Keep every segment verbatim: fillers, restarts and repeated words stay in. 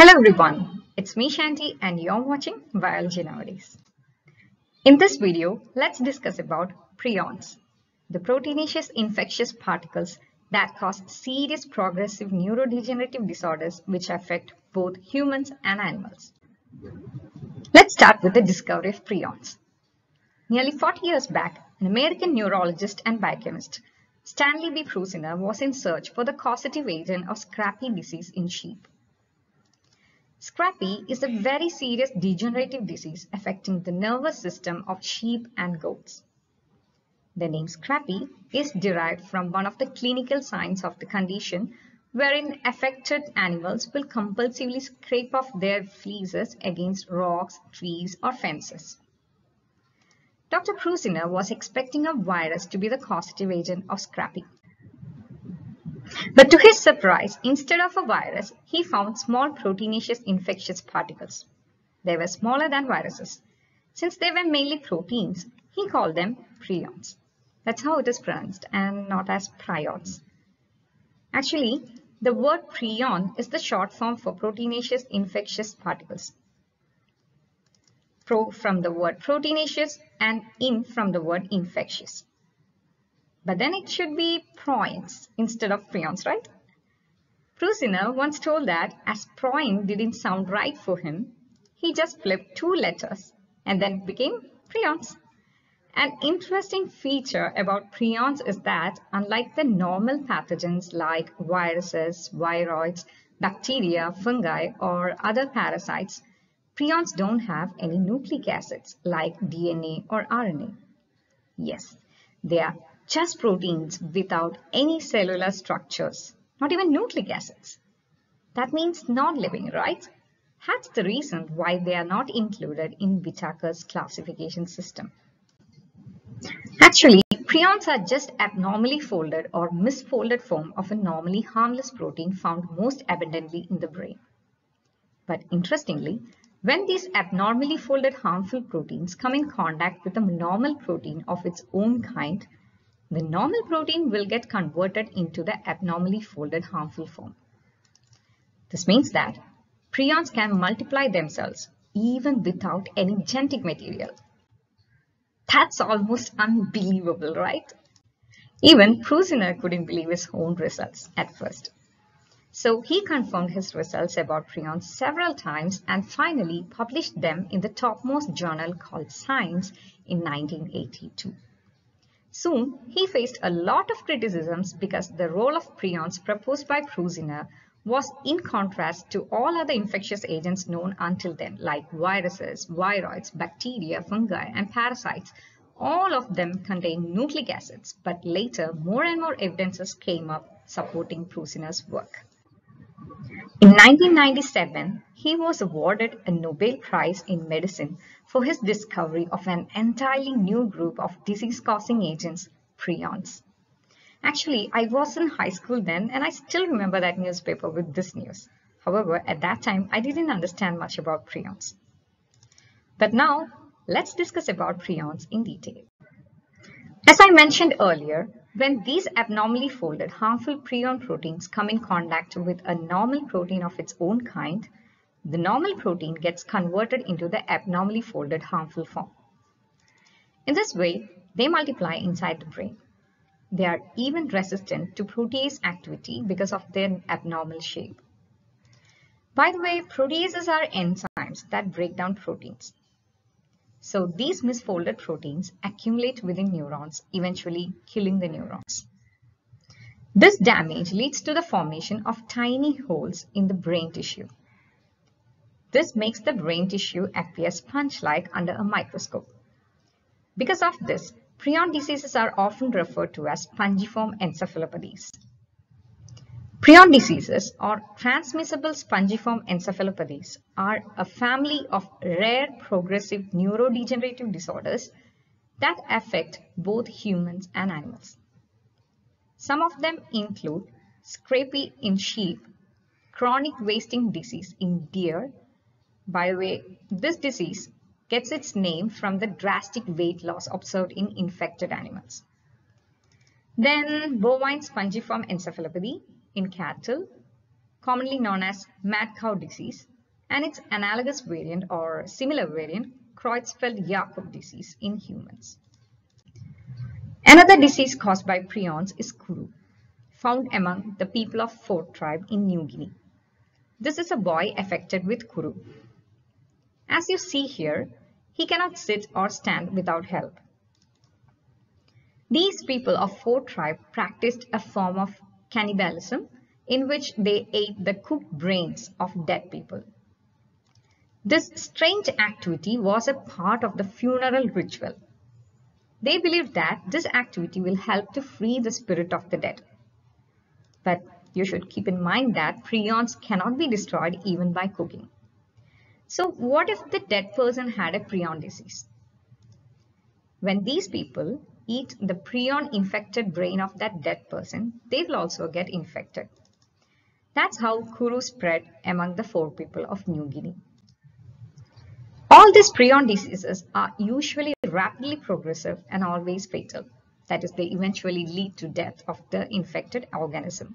Hello everyone, it's me Shanti and you're watching Biology Nowadays. In this video, let's discuss about prions, the proteinaceous infectious particles that cause serious progressive neurodegenerative disorders which affect both humans and animals. Let's start with the discovery of prions. Nearly forty years back, an American neurologist and biochemist, Stanley B. Prusiner, was in search for the causative agent of Scrappy disease in sheep. Scrappy is a very serious degenerative disease affecting the nervous system of sheep and goats. The name Scrappy is derived from one of the clinical signs of the condition, wherein affected animals will compulsively scrape off their fleeces against rocks, trees, or fences. Doctor Prusiner was expecting a virus to be the causative agent of Scrappy. But to his surprise, instead of a virus, he found small proteinaceous infectious particles. They were smaller than viruses. Since they were mainly proteins, he called them prions. That's how it is pronounced and not as prions. Actually, the word prion is the short form for proteinaceous infectious particles. Pro from the word proteinaceous and in from the word infectious. But then it should be proins instead of prions, right? Prusiner once told that as proin didn't sound right for him, he just flipped two letters and then became prions. An interesting feature about prions is that unlike the normal pathogens like viruses, viroids, bacteria, fungi or other parasites, prions don't have any nucleic acids like D N A or R N A. Yes, they are just proteins without any cellular structures, not even nucleic acids. That means non-living, right? That's the reason why they are not included in Whittaker's classification system. Actually, prions are just abnormally folded or misfolded form of a normally harmless protein found most abundantly in the brain. But interestingly, when these abnormally folded harmful proteins come in contact with a normal protein of its own kind, the normal protein will get converted into the abnormally folded harmful form. This means that prions can multiply themselves even without any genetic material. That's almost unbelievable, right? Even Prusiner couldn't believe his own results at first. So he confirmed his results about prions several times and finally published them in the topmost journal called Science in nineteen eighty-two. Soon, he faced a lot of criticisms because the role of prions proposed by Prusiner was in contrast to all other infectious agents known until then, like viruses, viroids, bacteria, fungi, and parasites. All of them contain nucleic acids, but later more and more evidences came up supporting Prusiner's work. In nineteen ninety-seven, he was awarded a Nobel Prize in Medicine for his discovery of an entirely new group of disease-causing agents, prions. Actually, I was in high school then and I still remember that newspaper with this news. However, at that time, I didn't understand much about prions. But now, let's discuss about prions in detail. As I mentioned earlier, when these abnormally folded harmful prion proteins come in contact with a normal protein of its own kind, the normal protein gets converted into the abnormally folded harmful form. In this way, they multiply inside the brain. They are even resistant to protease activity because of their abnormal shape. By the way, proteases are enzymes that break down proteins. So these misfolded proteins accumulate within neurons, eventually killing the neurons. This damage leads to the formation of tiny holes in the brain tissue. This makes the brain tissue appear sponge-like under a microscope. Because of this, prion diseases are often referred to as spongiform encephalopathies. Prion diseases or transmissible spongiform encephalopathies are a family of rare progressive neurodegenerative disorders that affect both humans and animals. Some of them include Scrappy in sheep, chronic wasting disease in deer. By the way, this disease gets its name from the drastic weight loss observed in infected animals. Then bovine spongiform encephalopathy in cattle, commonly known as mad cow disease, and its analogous variant or similar variant, Creutzfeldt-Jakob disease in humans. Another disease caused by prions is Kuru, found among the people of Fore tribe in New Guinea. This is a boy affected with Kuru. As you see here, he cannot sit or stand without help. These people of Fore tribe practiced a form of cannibalism in which they ate the cooked brains of dead people. This strange activity was a part of the funeral ritual. They believed that this activity will help to free the spirit of the dead. But you should keep in mind that prions cannot be destroyed even by cooking. So what if the dead person had a prion disease? When these people eat the prion infected brain of that dead person, they will also get infected. That's how Kuru spread among the Fore people of New Guinea. All these prion diseases are usually rapidly progressive and always fatal. That is, they eventually lead to death of the infected organism.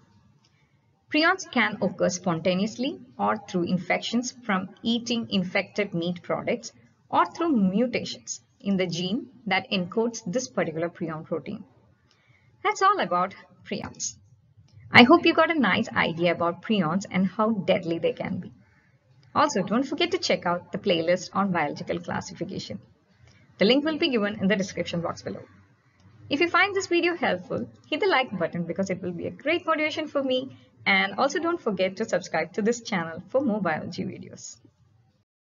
Prions can occur spontaneously or through infections from eating infected meat products or through mutations in the gene that encodes this particular prion protein. That's all about prions. I hope you got a nice idea about prions and how deadly they can be. Also, don't forget to check out the playlist on biological classification. The link will be given in the description box below. If you find this video helpful, hit the like button because it will be a great motivation for me. And also don't forget to subscribe to this channel for more biology videos.